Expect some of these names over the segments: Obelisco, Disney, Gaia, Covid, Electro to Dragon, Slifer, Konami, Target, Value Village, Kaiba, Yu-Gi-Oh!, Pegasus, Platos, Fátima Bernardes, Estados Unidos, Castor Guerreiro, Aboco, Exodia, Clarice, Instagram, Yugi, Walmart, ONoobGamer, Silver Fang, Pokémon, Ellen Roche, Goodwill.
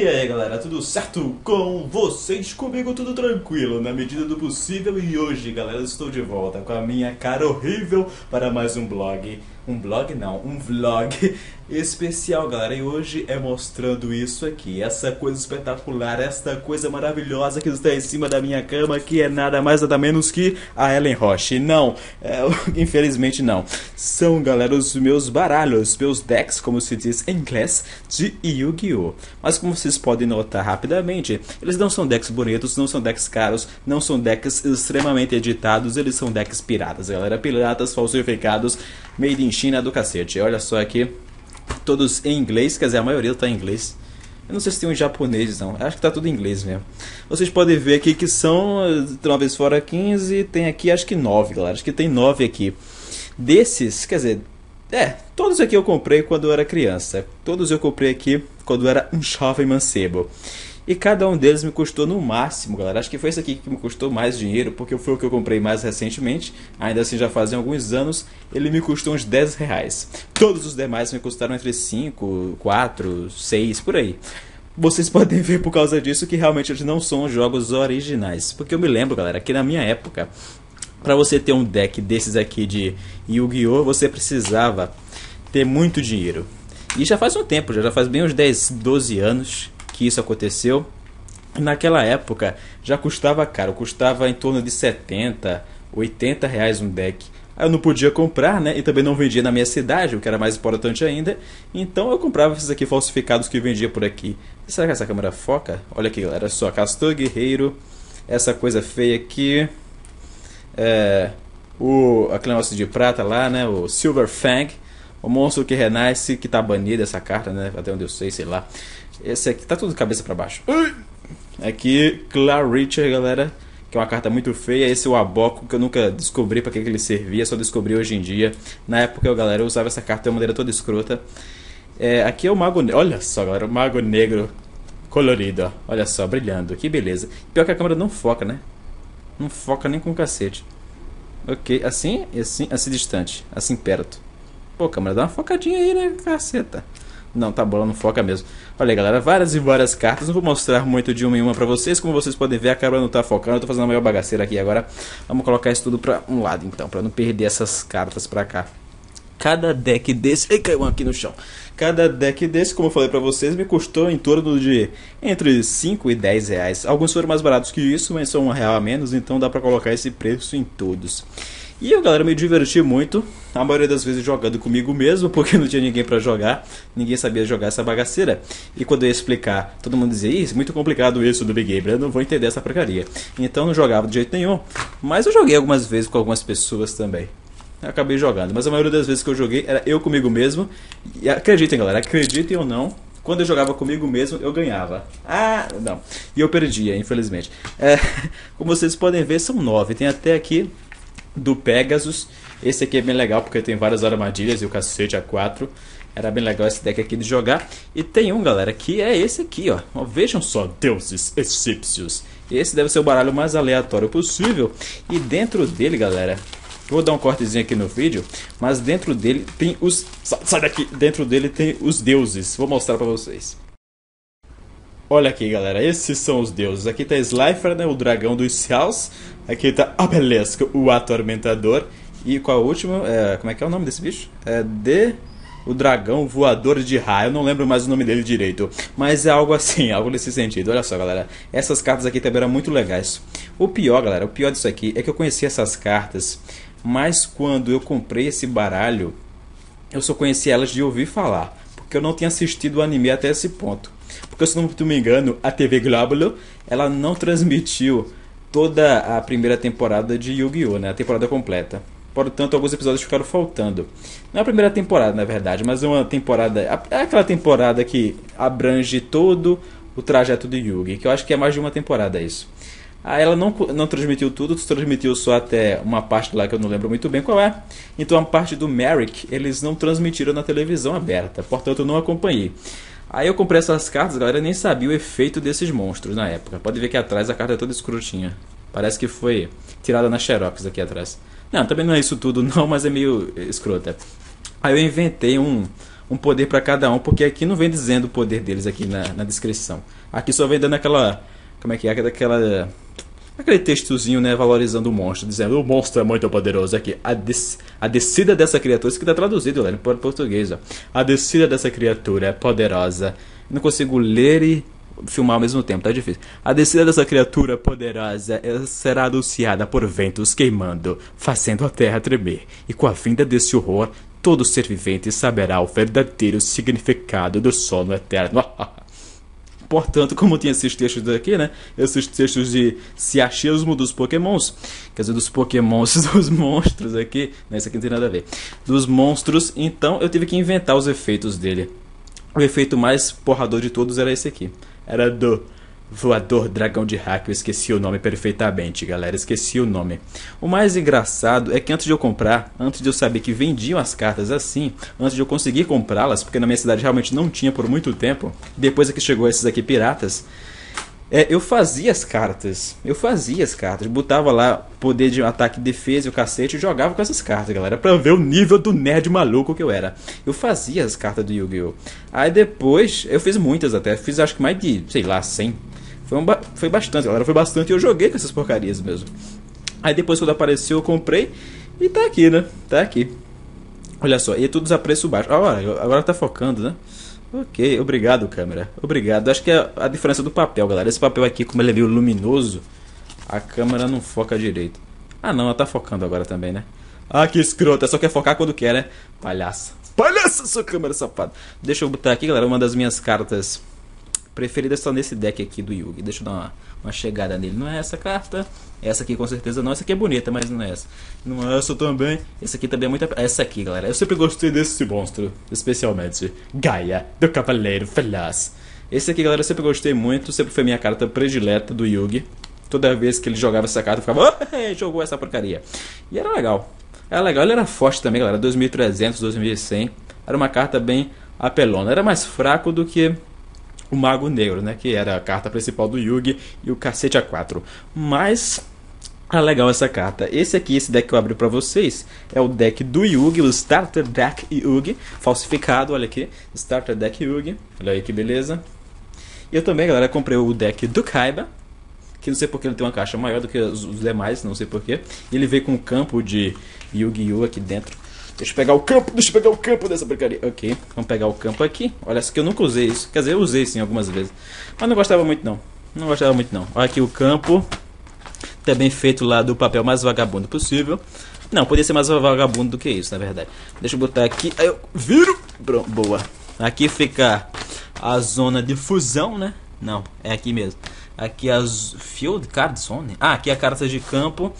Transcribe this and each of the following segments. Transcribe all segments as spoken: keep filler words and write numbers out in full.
E aí galera, tudo certo com vocês? Comigo tudo tranquilo, na medida do possível. E hoje galera, estou de volta com a minha cara horrível para mais um blog. Um blog não, um vlog especial galera. E hoje é mostrando isso aqui, essa coisa espetacular, esta coisa maravilhosa que está em cima da minha cama, que é nada mais nada menos que a Ellen Roche. Não, é, infelizmente não. São galera os meus baralhos, meus decks, como se diz em inglês, de Yu-Gi-Oh! Mas como vocês podem notar rapidamente, eles não são decks bonitos, não são decks caros, não são decks extremamente editados, eles são decks piratas, galera. Piratas, falsificados, made in China do cacete. Olha só aqui, todos em inglês, quer dizer, a maioria tá em inglês. Eu não sei se tem um japonês não, acho que tá tudo em inglês mesmo. Vocês podem ver aqui que são, talvez fora quinze, tem aqui acho que nove, galera, acho que tem nove aqui. Desses, quer dizer, é, todos aqui eu comprei quando eu era criança, todos eu comprei aqui quando eu era um jovem mancebo. E cada um deles me custou no máximo, galera. Acho que foi isso aqui que me custou mais dinheiro, porque foi o que eu comprei mais recentemente. Ainda assim, já fazem alguns anos, ele me custou uns dez reais. Todos os demais me custaram entre cinco, quatro, seis, por aí. Vocês podem ver por causa disso que realmente eles não são jogos originais. Porque eu me lembro, galera, que na minha época, para você ter um deck desses aqui de Yu-Gi-Oh!, você precisava ter muito dinheiro. E já faz um tempo, já, já faz bem uns dez, doze anos que isso aconteceu. Naquela época já custava caro, custava em torno de setenta, oitenta reais um deck. Aí eu não podia comprar, né? E também não vendia na minha cidade, o que era mais importante ainda. Então eu comprava esses aqui falsificados que vendia por aqui. Será que essa câmera foca? Olha aqui, galera, olha só, Castor Guerreiro, essa coisa feia aqui, é, o aquele negócio de prata lá, né? O Silver Fang, o monstro que renasce, que tá banido essa carta, né? Até onde eu sei, sei lá. Esse aqui tá tudo de cabeça pra baixo. Aqui, Clarice, galera, que é uma carta muito feia. Esse é o Aboco, que eu nunca descobri pra que ele servia, só descobri hoje em dia. Na época, galera, eu usava essa carta de uma maneira toda escrota. É, aqui é o Mago Negro. Olha só, galera, o Mago Negro colorido, ó. Olha só, brilhando. Que beleza. Pior que a câmera não foca, né? Não foca nem com o cacete. Ok, assim, assim, assim distante, assim perto. Pô, câmera, dá uma focadinha aí, né? Caceta. Não, tá bom, não foca mesmo. Olha aí, galera, várias e várias cartas. Não vou mostrar muito de uma em uma pra vocês. Como vocês podem ver, a câmera não tá focando. Eu tô fazendo a maior bagaceira aqui agora. Vamos colocar isso tudo pra um lado, então, pra não perder essas cartas pra cá. Cada deck desse... Ei, caiu um aqui no chão. Cada deck desse, como eu falei pra vocês, me custou em torno de entre cinco e dez reais. Alguns foram mais baratos que isso, mas são um real a menos. Então dá pra colocar esse preço em todos. E eu, galera, me diverti muito, a maioria das vezes jogando comigo mesmo, porque não tinha ninguém pra jogar, ninguém sabia jogar essa bagaceira. E quando eu ia explicar, todo mundo dizia, isso é muito complicado isso do Big Gamer, eu não vou entender essa porcaria. Então não jogava de jeito nenhum, mas eu joguei algumas vezes com algumas pessoas também. Eu acabei jogando, mas a maioria das vezes que eu joguei era eu comigo mesmo. E acreditem, galera, acreditem ou não, quando eu jogava comigo mesmo, eu ganhava. Ah, não. E eu perdia, infelizmente. É, como vocês podem ver, são nove, tem até aqui... do Pegasus. Esse aqui é bem legal porque tem várias armadilhas e o cacete a quatro. Era bem legal esse deck aqui de jogar. E tem um, galera, que é esse aqui, ó. Ó, vejam só, deuses egípcios. Esse deve ser o baralho mais aleatório possível. E dentro dele, galera, vou dar um cortezinho aqui no vídeo, mas dentro dele tem os... Sai daqui! Dentro dele tem os deuses. Vou mostrar pra vocês. Olha aqui, galera, esses são os deuses. Aqui tá Slifer, né, o dragão dos céus. Aqui tá Obelisco, o atormentador. E qual é o último? É, como é que é o nome desse bicho? É de... o dragão voador de raio. Eu não lembro mais o nome dele direito, mas é algo assim, algo nesse sentido. Olha só, galera, essas cartas aqui também eram muito legais. O pior, galera, o pior disso aqui é que eu conheci essas cartas, mas quando eu comprei esse baralho, eu só conheci elas de ouvir falar, porque eu não tinha assistido o anime até esse ponto. Porque, se não me engano, a T V Globo, ela não transmitiu toda a primeira temporada de Yu-Gi-Oh!, né? A temporada completa. Portanto, alguns episódios ficaram faltando. Não é a primeira temporada, na verdade, mas é uma temporada... É aquela temporada que abrange todo o trajeto do Yu-Gi, que eu acho que é mais de uma temporada isso. Ah, ela não, não transmitiu tudo, transmitiu só até uma parte lá que eu não lembro muito bem qual é. Então, a parte do Merrick, eles não transmitiram na televisão aberta, portanto, eu não acompanhei. Aí eu comprei essas cartas, galera, eu nem sabia o efeito desses monstros na época. Pode ver que atrás a carta é toda escrotinha. Parece que foi tirada na xerox aqui atrás. Não, também não é isso tudo não, mas é meio escrota. Aí eu inventei um, um poder para cada um, porque aqui não vem dizendo o poder deles aqui na, na descrição. Aqui só vem dando aquela... Como é que é? Aquela... Aquele textozinho, né, valorizando o monstro, dizendo o monstro é muito poderoso. Aqui, a, des, a descida dessa criatura, isso que tá traduzido, galera, para português, ó. A descida dessa criatura é poderosa. Não consigo ler e filmar ao mesmo tempo, tá difícil. A descida dessa criatura poderosa será anunciada por ventos queimando, fazendo a terra tremer. E com a vinda desse horror, todo ser vivente saberá o verdadeiro significado do sono eterno. Portanto, como tinha esses textos daqui, né? Esses textos de ciachismo dos pokémons. Quer dizer, dos pokémons, dos monstros aqui. Né? Isso aqui não tem nada a ver. Dos monstros, então eu tive que inventar os efeitos dele. O efeito mais porrador de todos era esse aqui. Era do voador dragão de hack. Eu esqueci o nome perfeitamente, galera. Esqueci o nome. O mais engraçado é que antes de eu comprar, antes de eu saber que vendiam as cartas assim, antes de eu conseguir comprá-las, porque na minha cidade realmente não tinha por muito tempo, depois é que chegou esses aqui piratas, é, eu fazia as cartas. Eu fazia as cartas. Botava lá poder de ataque, defesa e o cacete e jogava com essas cartas, galera. Pra ver o nível do nerd maluco que eu era. Eu fazia as cartas do Yu-Gi-Oh! Aí depois, eu fiz muitas até. Fiz acho que mais de, sei lá, cem. Foi, um ba foi bastante, galera. Foi bastante e eu joguei com essas porcarias mesmo. Aí depois quando apareceu eu comprei. E tá aqui, né? Tá aqui. Olha só. E é tudo a preço baixo. Agora, agora tá focando, né? Ok, obrigado câmera, obrigado. Acho que é a diferença do papel, galera. Esse papel aqui, como ele é meio luminoso, a câmera não foca direito. Ah não, ela tá focando agora também, né? Ah, que escrota, só quer focar quando quer, né? Palhaça, palhaça sua câmera safada. Deixa eu botar aqui, galera, uma das minhas cartas preferidas tá nesse deck aqui do Yugi. Deixa eu dar uma, uma chegada nele. Não é essa carta, essa aqui com certeza não. Essa aqui é bonita, mas não é essa. Não é essa também. Essa aqui também é muito... Essa aqui, galera. Eu sempre gostei desse monstro, especialmente Gaia, do Cavaleiro Feliz. Esse aqui, galera, eu sempre gostei muito. Sempre foi minha carta predileta do Yugi. Toda vez que ele jogava essa carta, eu ficava... Oh, jogou essa porcaria. E era legal. Era legal. Ele era forte também, galera. dois mil e trezentos, dois mil e cem. Era uma carta bem apelona. Era mais fraco do que... o Mago Negro, né? Que era a carta principal do Yugi e o cacete A quatro. Mas, é legal essa carta. Esse aqui, esse deck que eu abri pra vocês, é o deck do Yugi, o Starter Deck Yugi. Falsificado, olha aqui. Starter Deck Yugi. Olha aí que beleza. E eu também, galera, comprei o deck do Kaiba. Que não sei porque ele tem uma caixa maior do que os demais, não sei porquê. Ele veio com um campo de Yu-Gi-Oh! Aqui dentro. Deixa eu pegar o campo, deixa eu pegar o campo dessa porcaria. Ok, vamos pegar o campo aqui. Olha, isso que eu nunca usei isso. Quer dizer, eu usei sim algumas vezes. Mas não gostava muito não. Não gostava muito não. Olha aqui o campo. Também feito lá do papel mais vagabundo possível. Não, podia ser mais vagabundo do que isso, na verdade. Deixa eu botar aqui. Aí eu viro. Pronto, boa. Aqui fica a zona de fusão, né? Não, é aqui mesmo. Aqui as... Field Card Zone? Ah, aqui a carta de campo.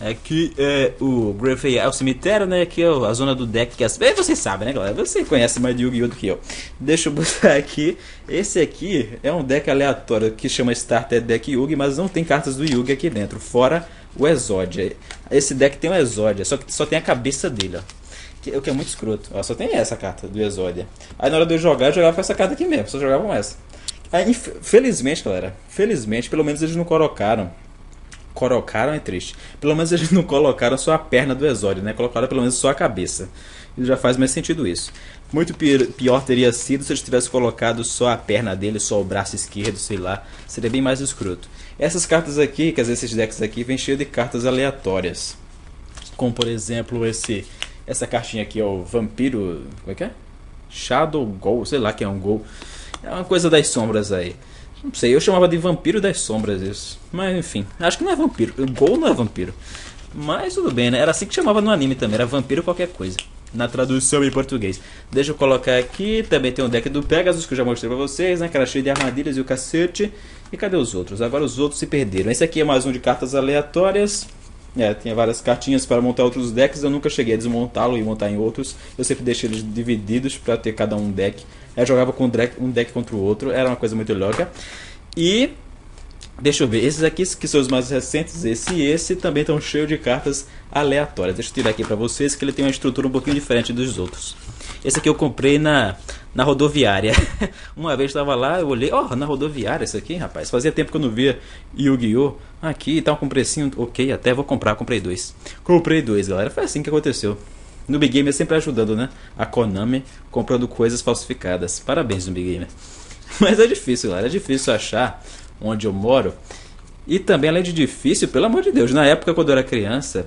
Aqui é o Graveyard, é o cemitério, né? Aqui é a zona do deck que é... Bem, vocês sabem, né, galera? Você conhece mais de Yu-Gi-Oh! Do que eu. Deixa eu botar aqui. Esse aqui é um deck aleatório que chama Starter Deck Yu-Gi, mas não tem cartas do Yu-Gi aqui dentro. Fora o Exodia. Esse deck tem um Exodia, só que só tem a cabeça dele, ó. O que é muito escroto. Ó, só tem essa carta do Exodia. Aí na hora de eu jogar, eu jogava com essa carta aqui mesmo. Só jogavam essa. Aí, felizmente, galera. Felizmente, pelo menos eles não colocaram... Colocaram é triste. Pelo menos eles não colocaram só a perna do Exódio, né? Colocaram pelo menos só a cabeça. E já faz mais sentido isso. Muito pior teria sido se eles tivessem colocado só a perna dele, só o braço esquerdo, sei lá. Seria bem mais escroto. Essas cartas aqui, quer dizer, esses decks aqui, vêm cheios de cartas aleatórias. Como, por exemplo, esse... Essa cartinha aqui, ó, o Vampiro... Como é que é? Shadow Ghoul, sei lá que é um gol. É uma coisa das sombras aí. Não sei, eu chamava de Vampiro das Sombras isso. Mas enfim, acho que não é vampiro. O Gol não é vampiro. Mas tudo bem, né? Era assim que chamava no anime também. Era vampiro qualquer coisa. Na tradução em português. Deixa eu colocar aqui. Também tem o deck do Pegasus que eu já mostrei pra vocês, né? Que era cheio de armadilhas e o cacete. E cadê os outros? Agora os outros se perderam. Esse aqui é mais um de cartas aleatórias. É, tinha várias cartinhas para montar outros decks. Eu nunca cheguei a desmontá-lo e montar em outros. Eu sempre deixei eles divididos para ter cada um deck. Eu jogava com um deck, um deck contra o outro. Era uma coisa muito louca. E... deixa eu ver. Esses aqui que são os mais recentes. Esse e esse também estão cheios de cartas aleatórias. Deixa eu tirar aqui para vocês que ele tem uma estrutura um pouquinho diferente dos outros. Esse aqui eu comprei na... na rodoviária. Uma vez estava lá, eu olhei, ó, oh, na rodoviária isso aqui, rapaz. Fazia tempo que eu não via Yu-Gi-Oh! Aqui, tá com um precinho ok, até vou comprar, comprei dois. Comprei dois, galera. Foi assim que aconteceu. ONoobGamer sempre ajudando, né? A Konami comprando coisas falsificadas. Parabéns, ONoobGamer. Mas é difícil, galera. É difícil achar onde eu moro. E também, além de difícil, pelo amor de Deus, na época quando eu era criança,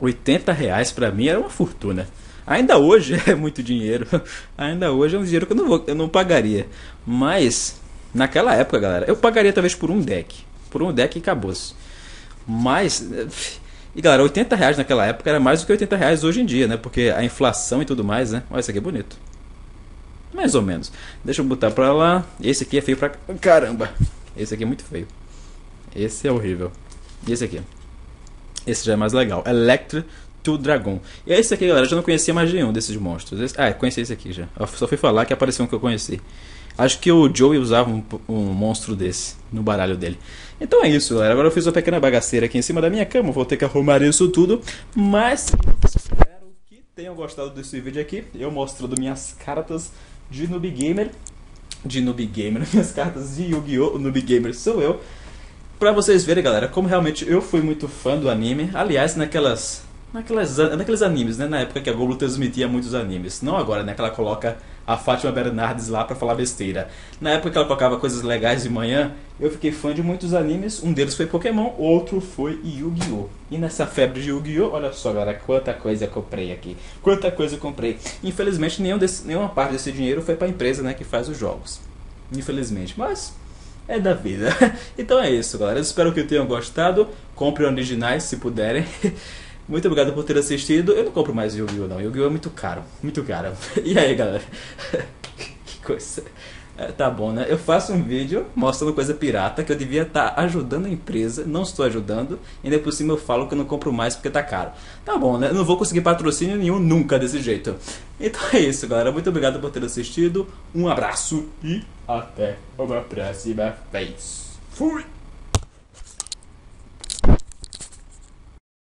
oitenta reais pra mim era uma fortuna. Ainda hoje é muito dinheiro. Ainda hoje é um dinheiro que eu não, vou, eu não pagaria. Mas, naquela época, galera, eu pagaria talvez por um deck. Por um deck e acabou-se. Mas... E galera, oitenta reais naquela época era mais do que oitenta reais hoje em dia, né? Porque a inflação e tudo mais, né? Olha, isso aqui é bonito. Mais ou menos. Deixa eu botar pra lá. Esse aqui é feio pra... Caramba! Esse aqui é muito feio. Esse é horrível. E esse aqui? Esse já é mais legal. Electro to Dragon. E esse aqui, galera, eu já não conhecia mais nenhum desses monstros. Esse... Ah, eu conheci esse aqui já. Eu só fui falar que apareceu um que eu conheci. Acho que o Joey usava um, um monstro desse no baralho dele. Então é isso, galera. Agora eu fiz uma pequena bagaceira aqui em cima da minha cama. Vou ter que arrumar isso tudo. Mas espero que tenham gostado desse vídeo aqui. Eu mostrando minhas cartas de ONoobGamer. De ONoobGamer. Minhas cartas de Yu-Gi-Oh! O ONoobGamer sou eu. Pra vocês verem, galera, como realmente eu fui muito fã do anime. Aliás, naquelas... Naquelas, naqueles animes, né? Na época que a Globo transmitia muitos animes. Não agora, né? Que ela coloca a Fátima Bernardes lá pra falar besteira. Na época que ela colocava coisas legais de manhã, eu fiquei fã de muitos animes. Um deles foi Pokémon, outro foi Yu-Gi-Oh! E nessa febre de Yu-Gi-Oh! Olha só, galera, quanta coisa eu comprei aqui. Quanta coisa eu comprei. Infelizmente, nenhum desse, nenhuma parte desse dinheiro foi pra empresa, né? Que faz os jogos. Infelizmente, mas... é da vida. Então é isso, galera. Eu espero que tenham gostado. Comprem originais, se puderem. Muito obrigado por ter assistido. Eu não compro mais Yu-Gi-Oh! não. Yu-Gi-Oh! é muito caro. Muito caro. E aí, galera? Que coisa. É, tá bom, né? Eu faço um vídeo mostrando coisa pirata que eu devia estar tá ajudando a empresa. Não estou ajudando. E ainda por cima eu falo que eu não compro mais porque tá caro. Tá bom, né? Eu não vou conseguir patrocínio nenhum nunca desse jeito. Então é isso, galera. Muito obrigado por ter assistido. Um abraço e até uma próxima vez. Fui!